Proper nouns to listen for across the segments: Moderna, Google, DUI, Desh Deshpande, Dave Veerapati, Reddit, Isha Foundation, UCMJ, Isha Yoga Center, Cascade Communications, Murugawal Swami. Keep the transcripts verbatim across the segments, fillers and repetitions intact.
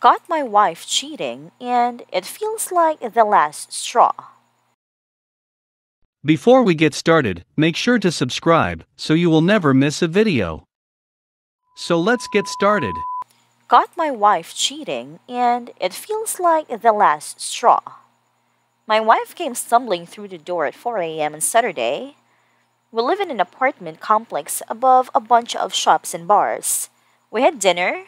Caught my wife cheating, and it feels like the last straw. Before we get started, make sure to subscribe so you will never miss a video. So let's get started. Caught my wife cheating, and it feels like the last straw. My wife came stumbling through the door at four a m on Saturday. We live in an apartment complex above a bunch of shops and bars. We had dinner.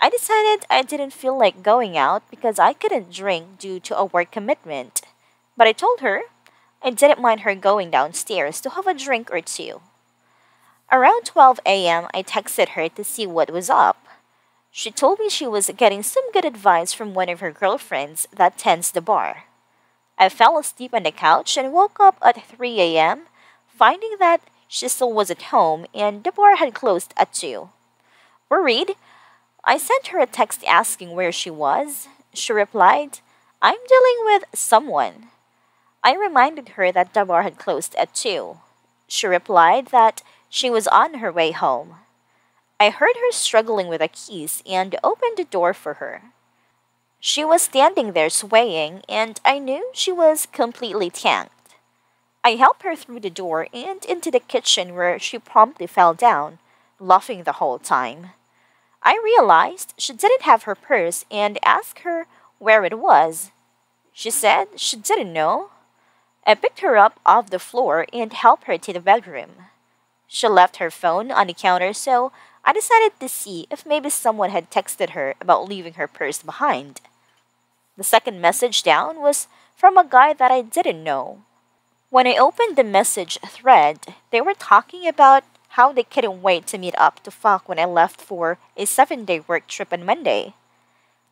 I decided I didn't feel like going out because I couldn't drink due to a work commitment. But I told her I didn't mind her going downstairs to have a drink or two. Around twelve a m I texted her to see what was up. She told me she was getting some good advice from one of her girlfriends that tends the bar. I fell asleep on the couch and woke up at three a m, finding that she still was at home and the bar had closed at two. Worried, I sent her a text asking where she was. She replied, "I'm dealing with someone." I reminded her that the bar had closed at two. She replied that she was on her way home. I heard her struggling with the keys and opened the door for her. She was standing there swaying, and I knew she was completely tanked. I helped her through the door and into the kitchen, where she promptly fell down, laughing the whole time. I realized she didn't have her purse and asked her where it was. She said she didn't know. I picked her up off the floor and helped her to the bedroom. She left her phone on the counter, so I decided to see if maybe someone had texted her about leaving her purse behind. The second message down was from a guy that I didn't know. When I opened the message thread, they were talking about how they couldn't wait to meet up to fuck when I left for a seven-day work trip on Monday.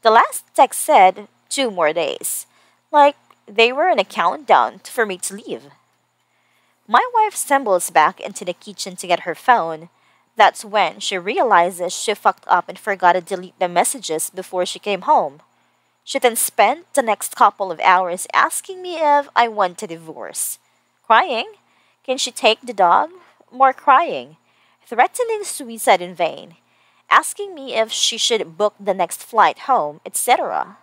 The last text said two more days, like they were in a countdown for me to leave. My wife stumbles back into the kitchen to get her phone. That's when she realizes she fucked up and forgot to delete the messages before she came home. She then spent the next couple of hours asking me if I want a divorce. Crying, can she take the dog? More crying, threatening suicide in vain, asking me if she should book the next flight home, et cetera.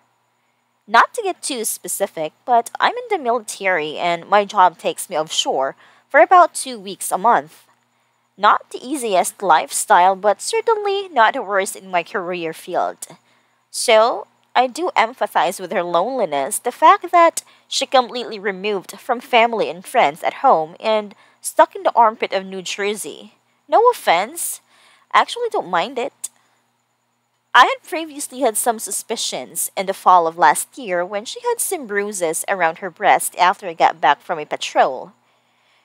Not to get too specific, but I'm in the military and my job takes me offshore for about two weeks a month. Not the easiest lifestyle, but certainly not the worst in my career field. So, I do empathize with her loneliness, the fact that she completely removed from family and friends at home and stuck in the armpit of New Jersey. No offense, I actually don't mind it. I had previously had some suspicions in the fall of last year when she had some bruises around her breast after I got back from a patrol.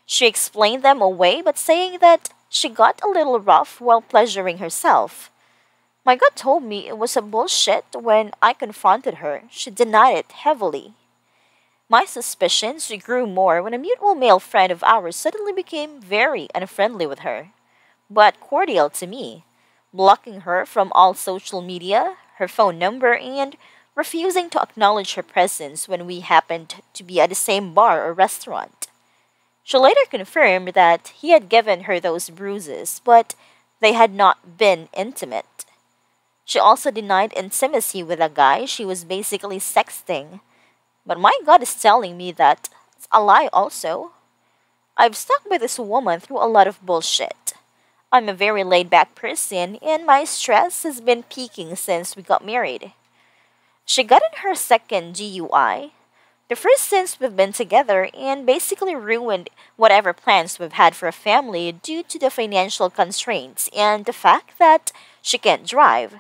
She explained them away by saying that she got a little rough while pleasuring herself. My gut told me it was a bullshit. When I confronted her, she denied it heavily. My suspicions grew more when a mutual male friend of ours suddenly became very unfriendly with her, but cordial to me, blocking her from all social media, her phone number, and refusing to acknowledge her presence when we happened to be at the same bar or restaurant. She later confirmed that he had given her those bruises, but they had not been intimate. She also denied intimacy with a guy she was basically sexting. But my God is telling me that it's a lie also. I've stuck with this woman through a lot of bullshit. I'm a very laid-back person, and my stress has been peaking since we got married. She got in her second D U I, the first since we've been together, and basically ruined whatever plans we've had for a family due to the financial constraints and the fact that she can't drive.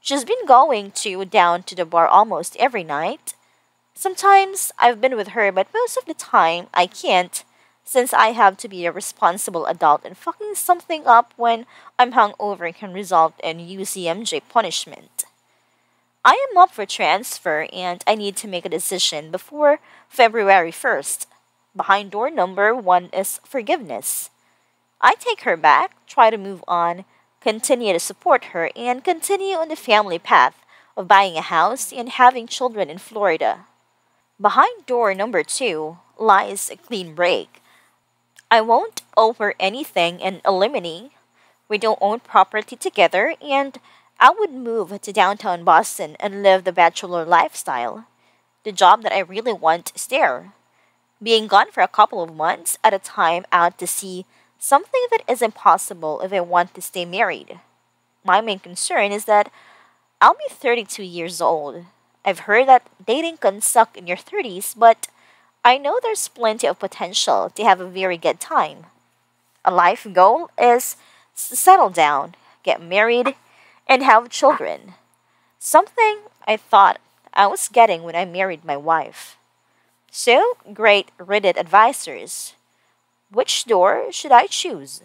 She's been going to down to the bar almost every night. Sometimes I've been with her, but most of the time I can't, since I have to be a responsible adult and fucking something up when I'm hungover and can result in U C M J punishment. I am up for transfer and I need to make a decision before February first. Behind door number one is forgiveness. I take her back, try to move on, continue to support her, and continue on the family path of buying a house and having children in Florida. Behind door number two lies a clean break. I won't owe her anything in alimony. We don't own property together, and I would move to downtown Boston and live the bachelor lifestyle. The job that I really want is there. Being gone for a couple of months at a time out to sea, something that is impossible if I want to stay married. My main concern is that I'll be thirty-two years old. I've heard that dating can suck in your thirties, but I know there's plenty of potential to have a very good time. A life goal is to settle down, get married, and have children. Something I thought I was getting when I married my wife. So, great Reddit advisors, which door should I choose?